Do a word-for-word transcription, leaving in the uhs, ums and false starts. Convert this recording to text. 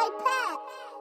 iPad.